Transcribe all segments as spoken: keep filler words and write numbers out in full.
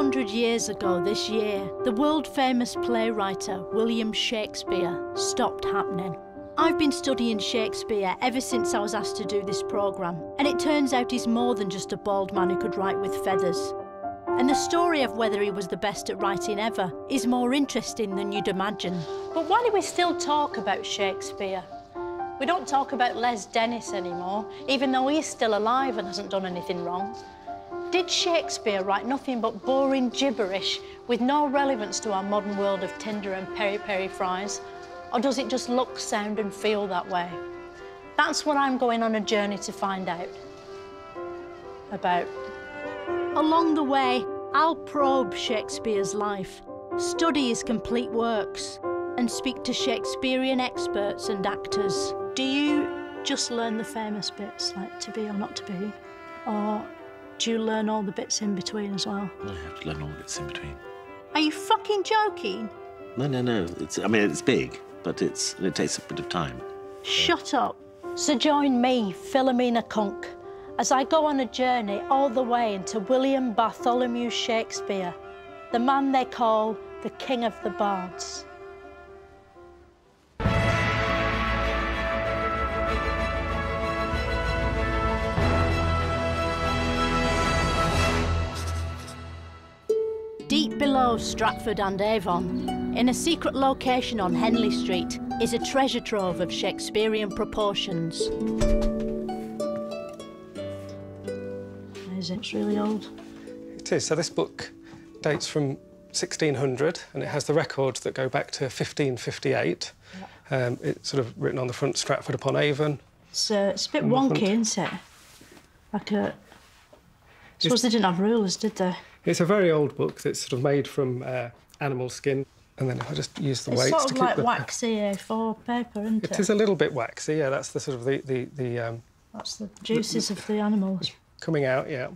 two hundred years ago this year, the world-famous playwriter William Shakespeare stopped happening. I've been studying Shakespeare ever since I was asked to do this programme, and it turns out he's more than just a bald man who could write with feathers. And the story of whether he was the best at writing ever is more interesting than you'd imagine. But why do we still talk about Shakespeare? We don't talk about Les Dennis anymore, even though he's still alive and hasn't done anything wrong. Did Shakespeare write nothing but boring gibberish with no relevance to our modern world of Tinder and peri-peri fries? Or does it just look, sound and feel that way? That's what I'm going on a journey to find out about. Along the way, I'll probe Shakespeare's life, study his complete works, and speak to Shakespearean experts and actors. Do you just learn the famous bits, like to be or not to be, or do you learn all the bits in between as well? No, you have to learn all the bits in between. Are you fucking joking? No, no, no. It's, I mean, it's big, but it's, it takes a bit of time. Shut up. So join me, Philomena Cunk, as I go on a journey all the way into William Bartholomew Shakespeare, the man they call the King of the Bards. Deep below Stratford and Avon, in a secret location on Henley Street, is a treasure trove of Shakespearean proportions. It's really old. It is. So this book dates from sixteen hundred, and it has the records that go back to fifteen fifty-eight. Yeah. Um, it's sort of written on the front, Stratford upon Avon. So it's a bit wonky, isn't it? Like a... I suppose they didn't have rulers, did they? It's a very old book that's sort of made from uh, animal skin. And then I just use the weights to keep the... It's sort of like waxy A four paper, isn't it? It is a little bit waxy, yeah. That's the sort of the... the, the um, that's the juices the, of the animals. Coming out, yeah.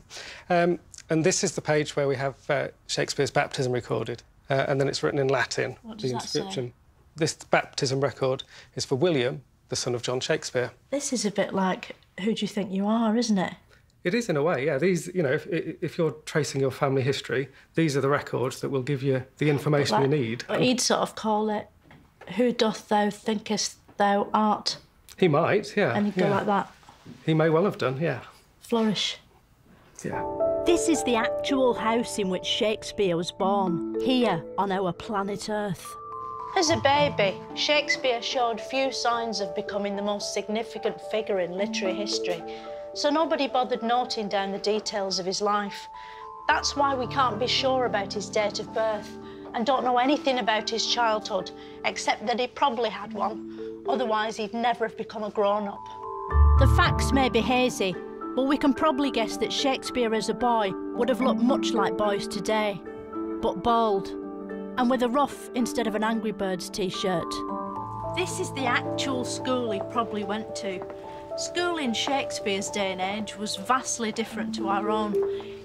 Um, and this is the page where we have uh, Shakespeare's baptism recorded. Uh, and then it's written in Latin, what does the inscription. That say? This baptism record is for William, the son of John Shakespeare. This is a bit like Who Do You Think You Are, isn't it? It is, in a way, yeah. These, you know, if, if you're tracing your family history, these are the records that will give you the information like, you need. But he'd sort of call it, Who doth thou thinkest thou art? He might, yeah. And he'd go yeah. like that. He may well have done, yeah. Flourish. Yeah. This is the actual house in which Shakespeare was born, here on our planet Earth. As a baby, Shakespeare showed few signs of becoming the most significant figure in literary history. So nobody bothered noting down the details of his life. That's why we can't be sure about his date of birth and don't know anything about his childhood, except that he probably had one. Otherwise, he'd never have become a grown-up. The facts may be hazy, but we can probably guess that Shakespeare as a boy would have looked much like boys today, but bald, and with a ruff instead of an Angry Birds T-shirt. This is the actual school he probably went to. School in Shakespeare's day and age was vastly different to our own.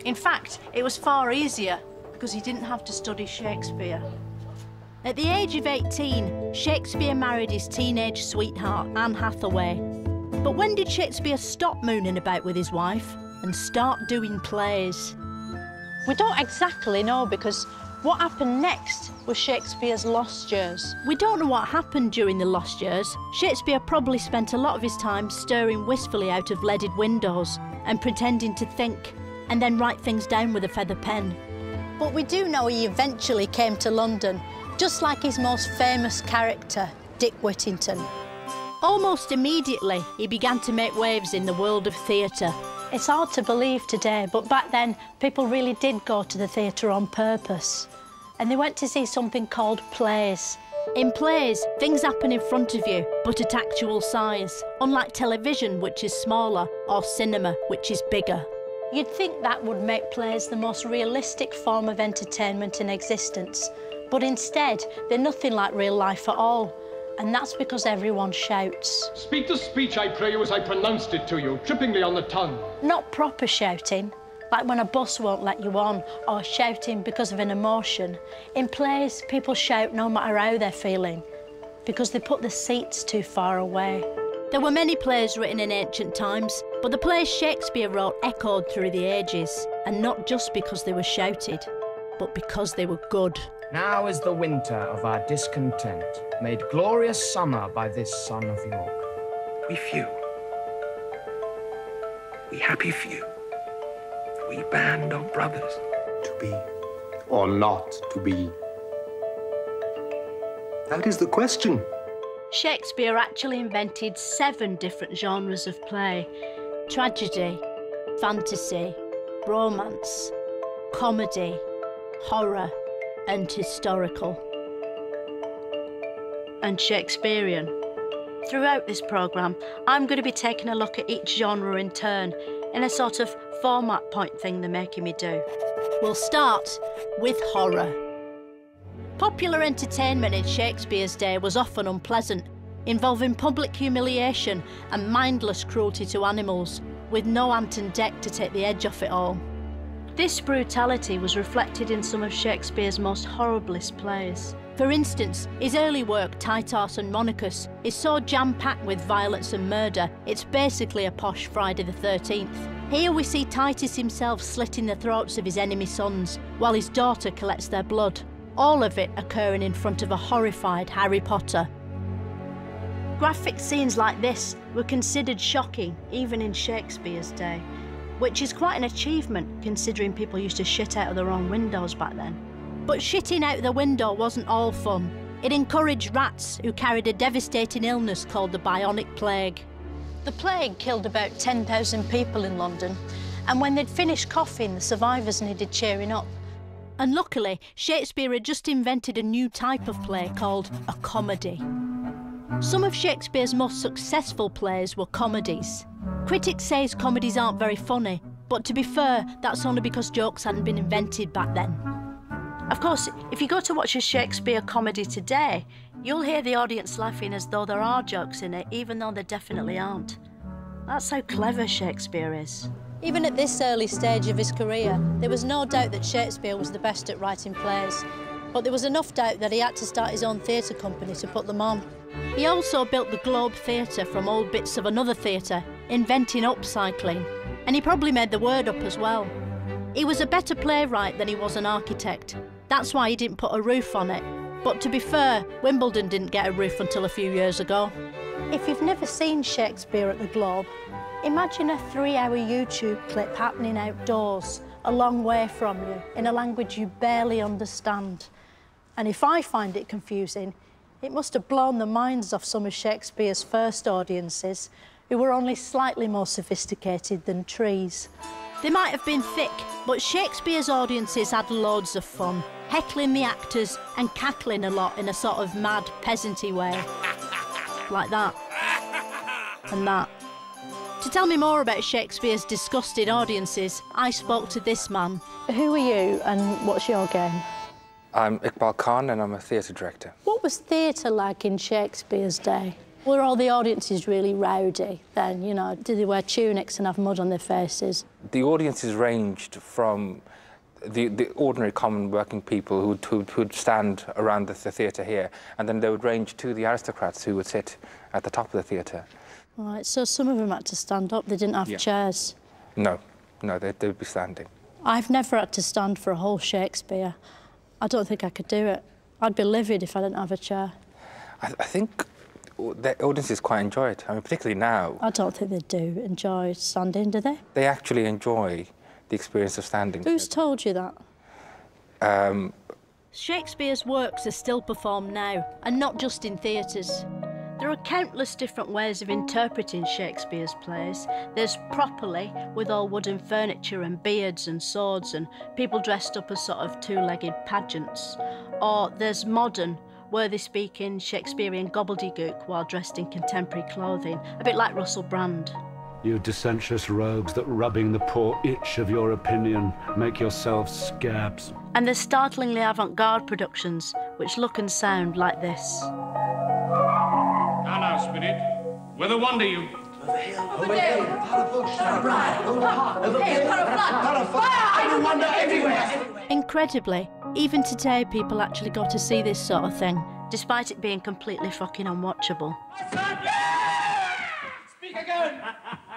In fact, it was far easier because he didn't have to study Shakespeare. At the age of eighteen, Shakespeare married his teenage sweetheart, Anne Hathaway. But when did Shakespeare stop mooning about with his wife and start doing plays? We don't exactly know because what happened next was Shakespeare's lost years. We don't know what happened during the lost years. Shakespeare probably spent a lot of his time staring wistfully out of leaded windows and pretending to think and then write things down with a feather pen. But we do know he eventually came to London, just like his most famous character, Dick Whittington. Almost immediately, he began to make waves in the world of theatre. It's hard to believe today, but back then, people really did go to the theatre on purpose. And they went to see something called plays. In plays, things happen in front of you, but at actual size, unlike television, which is smaller, or cinema, which is bigger. You'd think that would make plays the most realistic form of entertainment in existence, but instead, they're nothing like real life at all. And that's because everyone shouts. Speak the speech, I pray you, as I pronounced it to you, trippingly on the tongue. Not proper shouting, like when a bus won't let you on, or shouting because of an emotion. In plays, people shout no matter how they're feeling, because they put the seats too far away. There were many plays written in ancient times, but the plays Shakespeare wrote echoed through the ages, and not just because they were shouted. but because they were good. Now is the winter of our discontent, made glorious summer by this son of York. We few, we happy few, we band of brothers. To be or not to be, that is the question. Shakespeare actually invented seven different genres of play. Tragedy, fantasy, romance, comedy, horror, and historical. And Shakespearean. Throughout this programme, I'm going to be taking a look at each genre in turn, in a sort of format point thing they're making me do. We'll start with horror. Popular entertainment in Shakespeare's day was often unpleasant, involving public humiliation and mindless cruelty to animals, with no ant and deck to take the edge off it all. This brutality was reflected in some of Shakespeare's most horriblest plays. For instance, his early work, Titus Andronicus, is so jam-packed with violence and murder, it's basically a posh Friday the thirteenth. Here we see Titus himself slitting the throats of his enemy sons, while his daughter collects their blood, all of it occurring in front of a horrified Harry Potter. Graphic scenes like this were considered shocking, even in Shakespeare's day, which is quite an achievement, considering people used to shit out of their own windows back then. But shitting out the window wasn't all fun. It encouraged rats, who carried a devastating illness called the bionic plague. The plague killed about ten thousand people in London, and when they'd finished coughing, the survivors needed cheering up. And luckily, Shakespeare had just invented a new type of play called a comedy. Some of Shakespeare's most successful plays were comedies. Critics say his comedies aren't very funny, but to be fair, that's only because jokes hadn't been invented back then. Of course, if you go to watch a Shakespeare comedy today, you'll hear the audience laughing as though there are jokes in it, even though there definitely aren't. That's how clever Shakespeare is. Even at this early stage of his career, there was no doubt that Shakespeare was the best at writing plays, but there was enough doubt that he had to start his own theatre company to put them on. He also built the Globe Theatre from old bits of another theatre, inventing upcycling, and he probably made the word up as well. He was a better playwright than he was an architect. That's why he didn't put a roof on it. But to be fair, Wimbledon didn't get a roof until a few years ago. If you've never seen Shakespeare at the Globe, imagine a three-hour YouTube clip happening outdoors, a long way from you, in a language you barely understand. And if I find it confusing, it must have blown the minds off some of Shakespeare's first audiences, who were only slightly more sophisticated than trees. They might have been thick, but Shakespeare's audiences had loads of fun, heckling the actors and cackling a lot in a sort of mad, peasanty way. Like that. And that. To tell me more about Shakespeare's disgusted audiences, I spoke to this man. Who are you and what's your game? I'm Iqbal Khan and I'm a theatre director. What was theatre like in Shakespeare's day? Were all the audiences really rowdy then, you know? Did they wear tunics and have mud on their faces? The audiences ranged from the, the ordinary common working people who would, who would stand around the, the theatre here, and then they would range to the aristocrats who would sit at the top of the theatre. Right, so some of them had to stand up, they didn't have yeah. chairs? No, no, they'd, they'd be standing. I've never had to stand for a whole Shakespeare. I don't think I could do it. I'd be livid if I didn't have a chair. I, th I think the audiences quite enjoy it, I mean, particularly now. I don't think they do enjoy standing, do they? They actually enjoy the experience of standing. Who's told you that? Um... Shakespeare's works are still performed now, and not just in theatres. There are countless different ways of interpreting Shakespeare's plays. There's properly, with all wooden furniture and beards and swords and people dressed up as sort of two-legged pageants. Or there's modern, where they speak in Shakespearean gobbledygook while dressed in contemporary clothing, a bit like Russell Brand. You dissentious rogues that rubbing the poor itch of your opinion make yourselves scabs. And there's startlingly avant-garde productions which look and sound like this. Spirit, whither wander you? Incredibly, even today people actually got to see this sort of thing, despite it being completely fucking unwatchable. Speak again!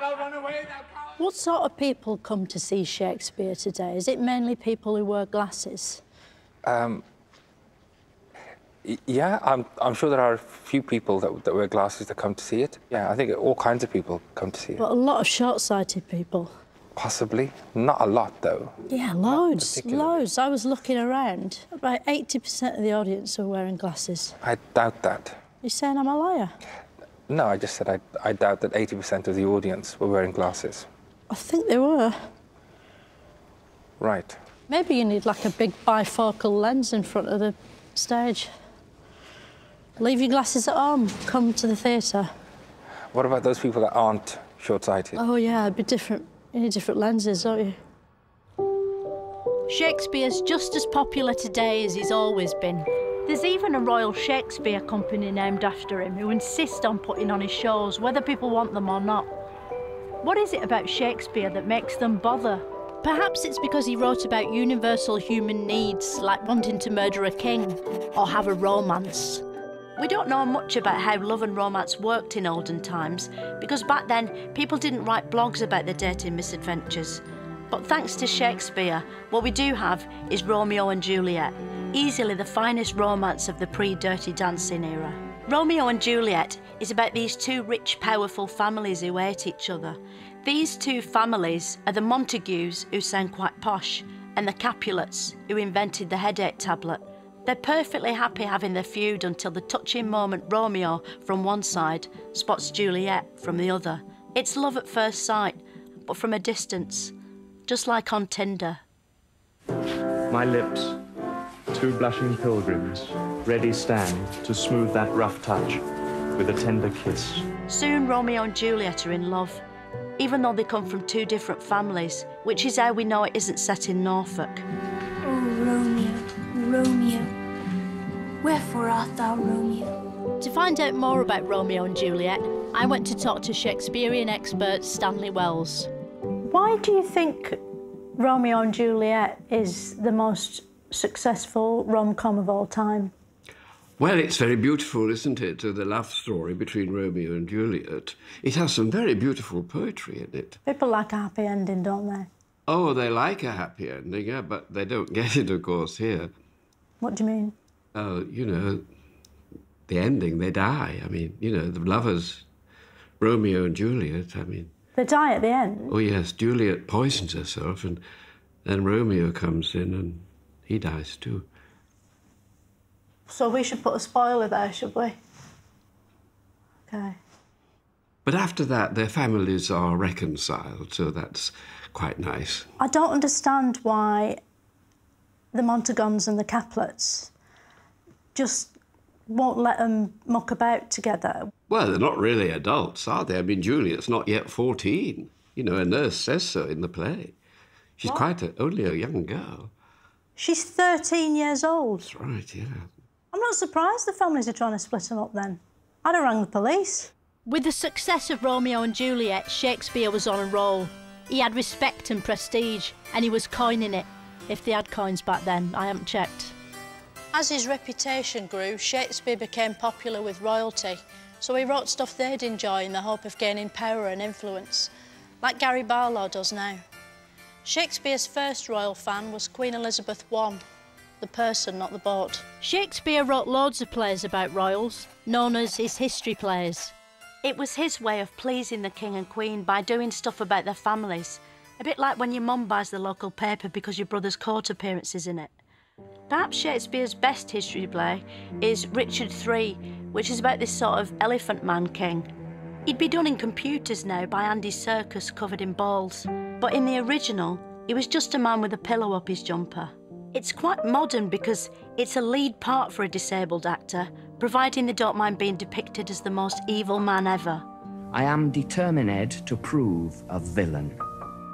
Don't run away, thou coward. What sort of people come to see Shakespeare today? Is it mainly people who wear glasses? Um, yeah, I'm, I'm sure there are a few people that, that wear glasses that come to see it. Yeah, I think all kinds of people come to see it. But a lot of short-sighted people. Possibly. Not a lot, though. Yeah, loads, loads. I was looking around. About eighty percent of the audience were wearing glasses. I doubt that. You're saying I'm a liar? No, I just said I, I doubt that eighty percent of the audience were wearing glasses. I think they were. Right. Maybe you need, like, a big bifocal lens in front of the stage. Leave your glasses at home. Come to the theatre. What about those people that aren't short-sighted? Oh, yeah, it'd be different. You need different lenses, don't you? Shakespeare's just as popular today as he's always been. There's even a Royal Shakespeare Company named after him who insist on putting on his shows, whether people want them or not. What is it about Shakespeare that makes them bother? Perhaps it's because he wrote about universal human needs, like wanting to murder a king or have a romance. We don't know much about how love and romance worked in olden times, because back then people didn't write blogs about their dating misadventures. But thanks to Shakespeare, what we do have is Romeo and Juliet, easily the finest romance of the pre-Dirty Dancing era. Romeo and Juliet is about these two rich, powerful families who hate each other. These two families are the Montagues, who sound quite posh, and the Capulets, who invented the headache tablet. They're perfectly happy having their feud until the touching moment Romeo, from one side, spots Juliet from the other. It's love at first sight, but from a distance. Just like on Tinder. My lips, two blushing pilgrims, ready stand to smooth that rough touch with a tender kiss. Soon Romeo and Juliet are in love, even though they come from two different families, which is how we know it isn't set in Norfolk. Oh, Romeo, Romeo, wherefore art thou, Romeo? To find out more about Romeo and Juliet, I went to talk to Shakespearean expert Stanley Wells. Why do you think Romeo and Juliet is the most successful rom-com of all time? Well, it's very beautiful, isn't it, the love story between Romeo and Juliet. It has some very beautiful poetry in it. People like a happy ending, don't they? Oh, they like a happy ending, yeah, but they don't get it, of course, here. What do you mean? Oh, you know, the ending, they die. I mean, you know, the lovers, Romeo and Juliet, I mean... They die at the end? Oh, yes. Juliet poisons herself, and then Romeo comes in and he dies too. So we should put a spoiler there, should we? OK. But after that, their families are reconciled, so that's quite nice. I don't understand why the Montagues and the Capulets just won't let them muck about together. Well, they're not really adults, are they? I mean, Juliet's not yet fourteen. You know, a nurse says so in the play. She's what? quite a, only a young girl. She's thirteen years old. That's right, yeah. I'm not surprised the families are trying to split them up then. I'd have rang the police. With the success of Romeo and Juliet, Shakespeare was on a roll. He had respect and prestige, and he was coining it. If they had coins back then, I haven't checked. As his reputation grew, Shakespeare became popular with royalty, so he wrote stuff they'd enjoy in the hope of gaining power and influence, like Gary Barlow does now. Shakespeare's first royal fan was Queen Elizabeth the First, the person, not the boat. Shakespeare wrote loads of plays about royals, known as his history plays. It was his way of pleasing the king and queen by doing stuff about their families, a bit like when your mum buys the local paper because your brother's court appearance is in it. Perhaps Shakespeare's best history play is Richard the Third, which is about this sort of elephant man king. He'd be done in computers now by Andy Serkis covered in balls, but in the original, he was just a man with a pillow up his jumper. It's quite modern because it's a lead part for a disabled actor, providing they don't mind being depicted as the most evil man ever. I am determined to prove a villain.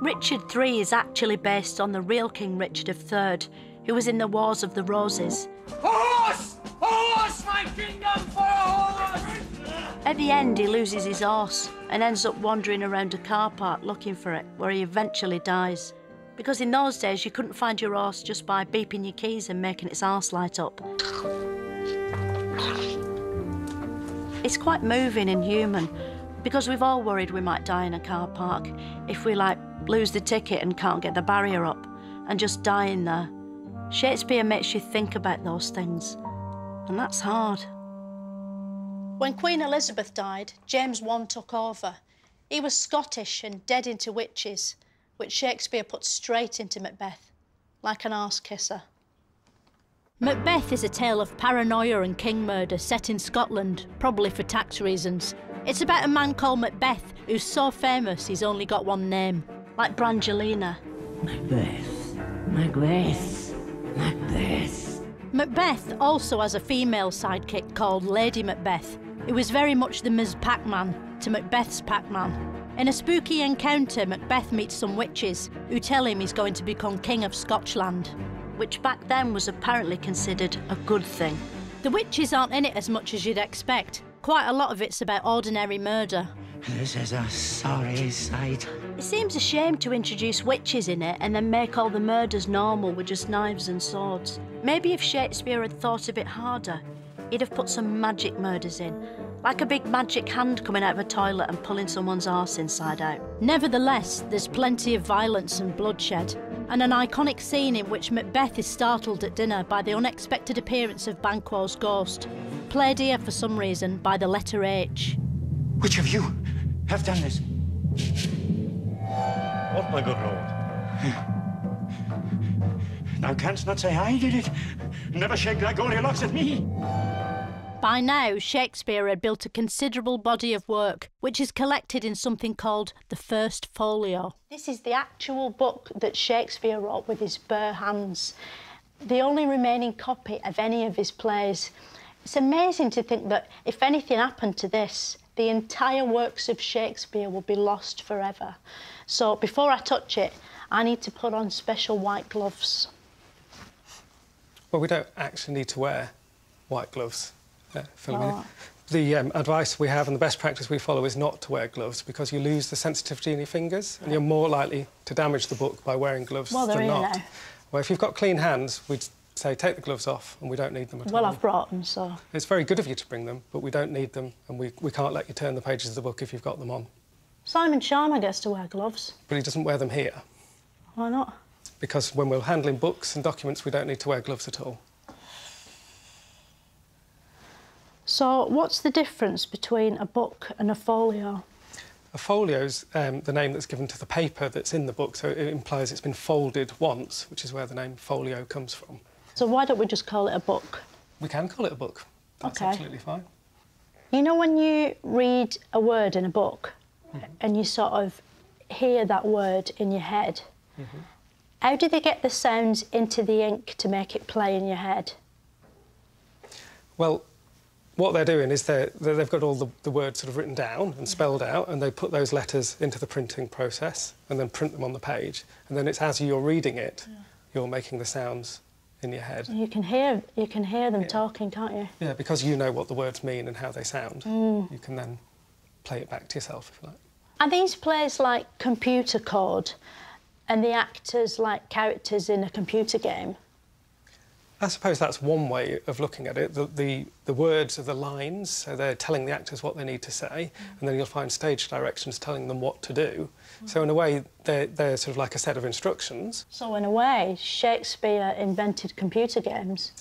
Richard the Third is actually based on the real King Richard the Third, who was in the Wars of the Roses. A horse! A horse, my kingdom, for a horse! At the end, he loses his horse and ends up wandering around a car park looking for it, where he eventually dies. Because in those days, you couldn't find your horse just by beeping your keys and making its arse light up. It's quite moving and human, because we've all worried we might die in a car park if we, like, lose the ticket and can't get the barrier up, and just die in there. Shakespeare makes you think about those things, and that's hard. When Queen Elizabeth died, James the First took over. He was Scottish and dead into witches, which Shakespeare put straight into Macbeth, like an arse-kisser. Macbeth is a tale of paranoia and king murder set in Scotland, probably for tax reasons. It's about a man called Macbeth who's so famous he's only got one name, like Brangelina. Macbeth, Macbeth, Macbeth. Macbeth also has a female sidekick called Lady Macbeth, who is very much the Miz Pac-Man to Macbeth's Pac-Man. In a spooky encounter, Macbeth meets some witches who tell him he's going to become King of Scotland, which back then was apparently considered a good thing. The witches aren't in it as much as you'd expect. Quite a lot of it's about ordinary murder. This is a sorry sight. It seems a shame to introduce witches in it and then make all the murders normal with just knives and swords. Maybe if Shakespeare had thought a bit harder, he'd have put some magic murders in, like a big magic hand coming out of a toilet and pulling someone's arse inside out. Nevertheless, there's plenty of violence and bloodshed, and an iconic scene in which Macbeth is startled at dinner by the unexpected appearance of Banquo's ghost, played here for some reason by the letter H. Which of you have done this? What, my good lord? Thou canst not say I did it. Never shake thy Goldilocks at me. By now, Shakespeare had built a considerable body of work, which is collected in something called the First Folio. This is the actual book that Shakespeare wrote with his bare hands, the only remaining copy of any of his plays. It's amazing to think that if anything happened to this, the entire works of Shakespeare would be lost forever. So before I touch it, I need to put on special white gloves. Well, we don't actually need to wear white gloves. Yeah, Philomena. Oh. The um, advice we have and the best practice we follow is not to wear gloves because you lose the sensitivity in your fingers and you're more likely to damage the book by wearing gloves well, than not. Now. Well, if you've got clean hands, we'd say take the gloves off and we don't need them at all. Well, I've brought them, so... It's very good of you to bring them, but we don't need them and we, we can't let you turn the pages of the book if you've got them on. Simon Sharma gets to wear gloves. But he doesn't wear them here. Why not? Because when we're handling books and documents, we don't need to wear gloves at all. So what's the difference between a book and a folio? A folio's um, the name that's given to the paper that's in the book, so it implies it's been folded once, which is where the name folio comes from. So why don't we just call it a book? We can call it a book. That's okay. Absolutely fine. You know when you read a word in a book mm-hmm. and you sort of hear that word in your head, mm-hmm. how do they get the sounds into the ink to make it play in your head? Well, what they're doing is they're, they've got all the, the words sort of written down and spelled out, and they put those letters into the printing process and then print them on the page. And then it's as you're reading it, yeah. you're making the sounds in your head. You can hear, you can hear them yeah. talking, can't you? Yeah, because you know what the words mean and how they sound. Mm. You can then play it back to yourself, if you like. Are these plays like computer code and the actors like characters in a computer game? I suppose that's one way of looking at it. The, the, the words are the lines, so they're telling the actors what they need to say, mm. and then you'll find stage directions telling them what to do. Mm. So in a way, they're, they're sort of like a set of instructions. So in a way, Shakespeare invented computer games?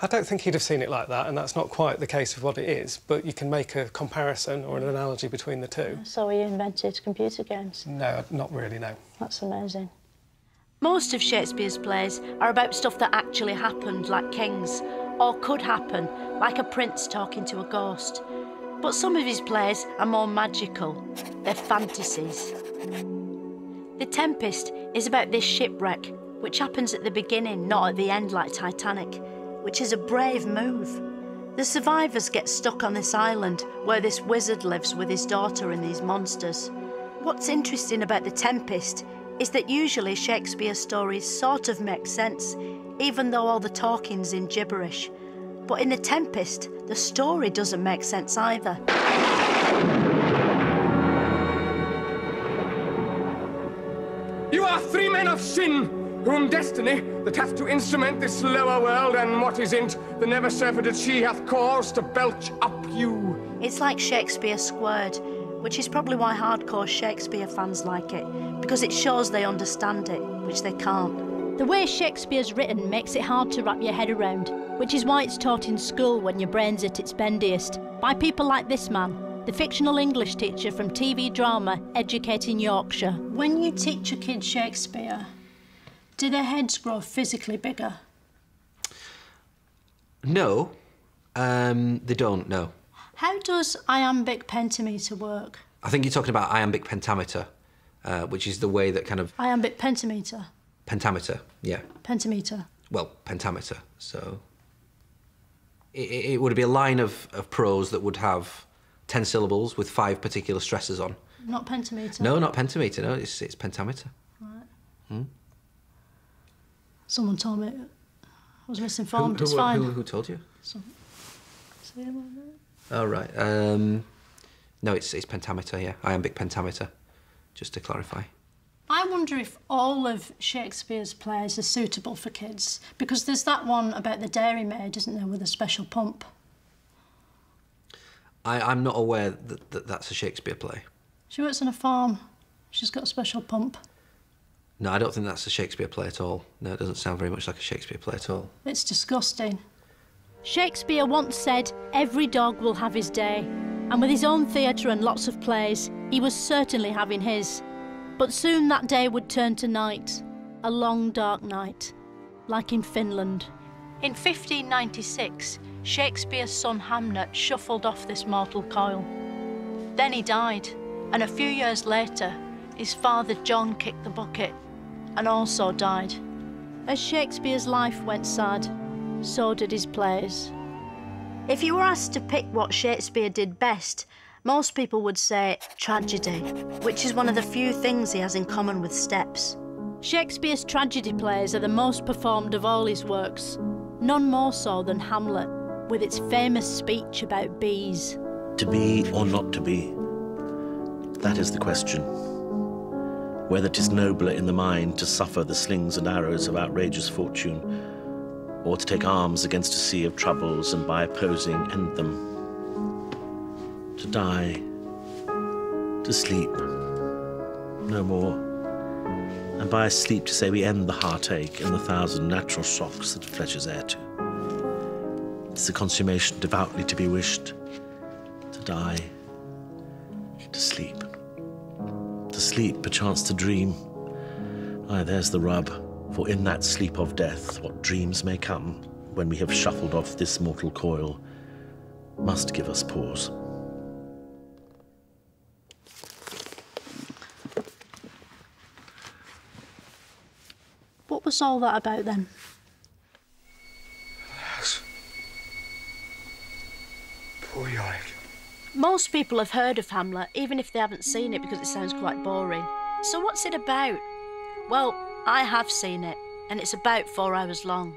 I don't think he'd have seen it like that, and that's not quite the case of what it is, but you can make a comparison or an analogy between the two. So he invented computer games? No, not really, no. That's amazing. Most of Shakespeare's plays are about stuff that actually happened, like kings, or could happen, like a prince talking to a ghost. But some of his plays are more magical. They're fantasies. The Tempest is about this shipwreck, which happens at the beginning, not at the end, like Titanic, which is a brave move. The survivors get stuck on this island where this wizard lives with his daughter and these monsters. What's interesting about The Tempest is that usually Shakespeare's stories sort of make sense, even though all the talking's in gibberish. But in The Tempest, the story doesn't make sense either. You are three men of sin, whom destiny, that hath to instrument this lower world, and what is in't, the never surfeited she hath caused to belch up you. It's like Shakespeare squared, which is probably why hardcore Shakespeare fans like it, because it shows they understand it, which they can't. The way Shakespeare's written makes it hard to wrap your head around, which is why it's taught in school when your brain's at its bendiest, by people like this man, the fictional English teacher from T V drama Educating Yorkshire. When you teach your kids Shakespeare, do their heads grow physically bigger? No, um, they don't, no. How does iambic pentameter work? I think you're talking about iambic pentameter, uh, which is the way that kind of... Iambic pentameter? Pentameter, yeah. Pentameter. Well, pentameter, so... It, it would be a line of, of prose that would have ten syllables with five particular stresses on. Not pentameter? No, not pentameter, no, it's, it's pentameter. Right. Hmm? Someone told me... I was misinformed, who, who, it's fine. Who, who told you? Some... Oh, right. Um, no, it's, it's pentameter, yeah. Iambic pentameter, just to clarify. I wonder if all of Shakespeare's plays are suitable for kids, because there's that one about the dairymaid, isn't there, with a special pump? I, I'm not aware that, that that's a Shakespeare play. She works on a farm. She's got a special pump. No, I don't think that's a Shakespeare play at all. No, it doesn't sound very much like a Shakespeare play at all. It's disgusting. Shakespeare once said, every dog will have his day. And with his own theatre and lots of plays, he was certainly having his. But soon that day would turn to night, a long dark night, like in Finland. In fifteen ninety-six, Shakespeare's son Hamnet shuffled off this mortal coil. Then he died, and a few years later, his father John kicked the bucket and also died. As Shakespeare's life went sad, so did his plays. If you were asked to pick what Shakespeare did best, most people would say tragedy, which is one of the few things he has in common with Steps. Shakespeare's tragedy plays are the most performed of all his works, none more so than Hamlet, with its famous speech about bees. To be or not to be, that is the question. Whether 'tis nobler in the mind to suffer the slings and arrows of outrageous fortune, or to take arms against a sea of troubles and by opposing end them. To die, to sleep, no more, and by sleep to say we end the heartache and the thousand natural shocks that flesh is heir to. 'Tis a consummation devoutly to be wished, to die, to sleep. To sleep, perchance to dream. Aye, there's the rub. For in that sleep of death, what dreams may come, when we have shuffled off this mortal coil, must give us pause. What was all that about, then? Relax. Poor Yorick. Most people have heard of Hamlet, even if they haven't seen it, because it sounds quite boring. So what's it about? Well, I have seen it, and it's about four hours long.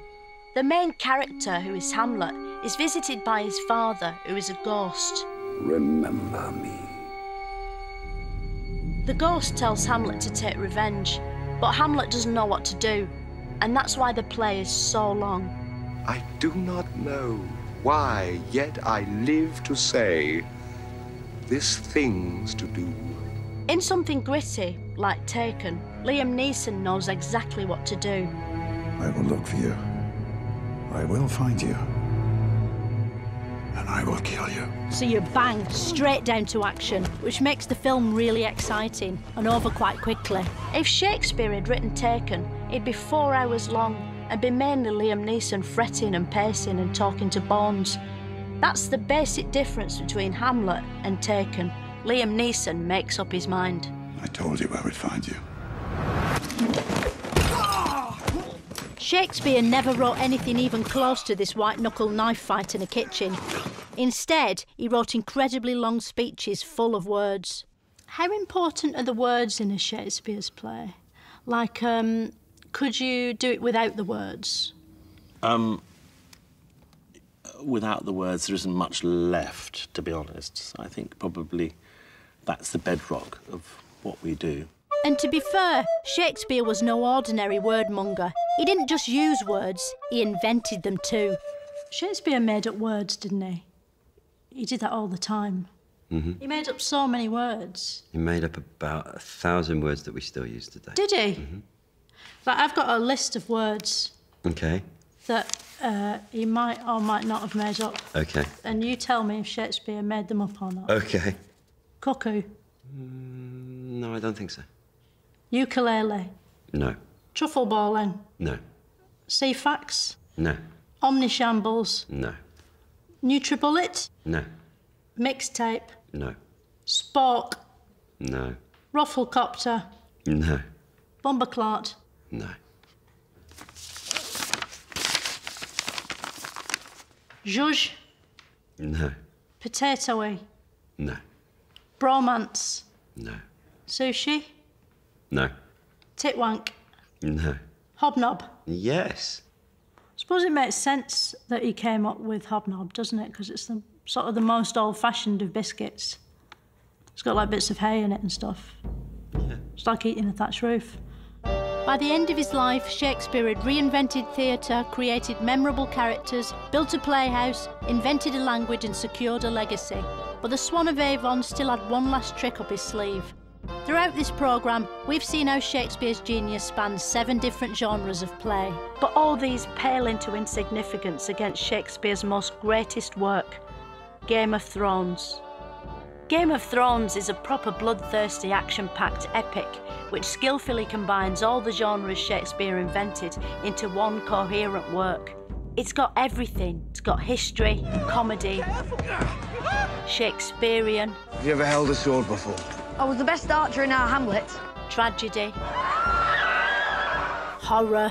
The main character, who is Hamlet, is visited by his father, who is a ghost. Remember me. The ghost tells Hamlet to take revenge, but Hamlet doesn't know what to do, and that's why the play is so long. I do not know why, yet I live to say... this thing's to do. In something gritty, like Taken, Liam Neeson knows exactly what to do. I will look for you. I will find you. And I will kill you. So you bang straight down to action, which makes the film really exciting and over quite quickly. If Shakespeare had written Taken, it'd be four hours long and be mainly Liam Neeson fretting and pacing and talking to Bones. That's the basic difference between Hamlet and Taken. Liam Neeson makes up his mind. I told you I would find you. Shakespeare never wrote anything even close to this white-knuckle knife fight in a kitchen. Instead, he wrote incredibly long speeches full of words. How important are the words in a Shakespeare's play? Like, um, could you do it without the words? Um... Without the words, there isn't much left, to be honest. So I think probably that's the bedrock of what we do. And to be fair, Shakespeare was no ordinary wordmonger. He didn't just use words, he invented them too. Shakespeare made up words, didn't he? He did that all the time. Mm-hmm. He made up so many words. He made up about a thousand words that we still use today. Did he? Mm-hmm. Like, I've got a list of words. Okay. That uh, he might or might not have made up. Okay. And you tell me if Shakespeare made them up or not. Okay. Cuckoo. Mm, no, I don't think so. Ukulele. No. Truffle balling. No. Sea fax. No. Omnishambles. No. Nutribullet. No. Mixtape. No. Spork. No. Rufflecopter. No. Bumperclot. No. Zhuzh. No. Potatoey. No. Bromance. No. Sushi. No. Titwank. No. Hobnob. Yes. I suppose it makes sense that he came up with hobnob, doesn't it? Because it's the, sort of the most old-fashioned of biscuits. It's got, like, bits of hay in it and stuff. Yeah. It's like eating a thatched roof. By the end of his life, Shakespeare had reinvented theatre, created memorable characters, built a playhouse, invented a language and secured a legacy. But the Swan of Avon still had one last trick up his sleeve. Throughout this programme, we've seen how Shakespeare's genius spans seven different genres of play. But all these pale into insignificance against Shakespeare's most greatest work, Game of Thrones. Game of Thrones is a proper bloodthirsty, action-packed epic which skillfully combines all the genres Shakespeare invented into one coherent work. It's got everything. It's got history, comedy, Shakespearean. Have you ever held a sword before? I was the best archer in our Hamlet. Tragedy. Horror.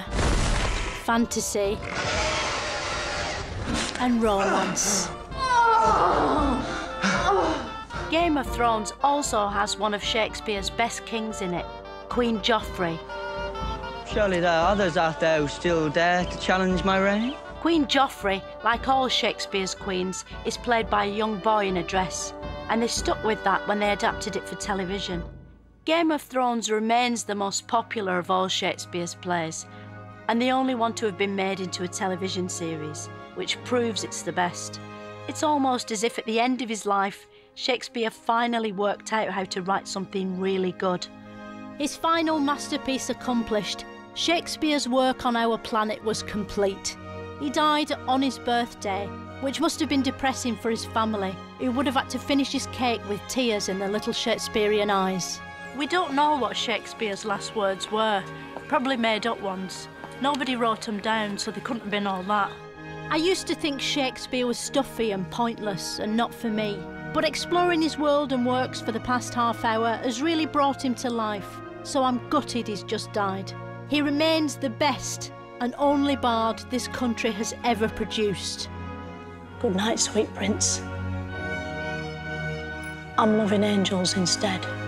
Fantasy. And romance. Game of Thrones also has one of Shakespeare's best kings in it, Queen Joffrey. Surely there are others out there who still dare to challenge my reign? Queen Joffrey, like all Shakespeare's queens, is played by a young boy in a dress, and they stuck with that when they adapted it for television. Game of Thrones remains the most popular of all Shakespeare's plays, and the only one to have been made into a television series, which proves it's the best. It's almost as if at the end of his life, Shakespeare finally worked out how to write something really good. His final masterpiece accomplished, Shakespeare's work on our planet was complete. He died on his birthday, which must have been depressing for his family, who would have had to finish his cake with tears in their little Shakespearean eyes. We don't know what Shakespeare's last words were. Probably made up ones. Nobody wrote them down, so they couldn't have been all that. I used to think Shakespeare was stuffy and pointless and not for me. But exploring his world and works for the past half hour has really brought him to life, so I'm gutted he's just died. He remains the best and only bard this country has ever produced. Good night, sweet prince. I'm loving angels instead.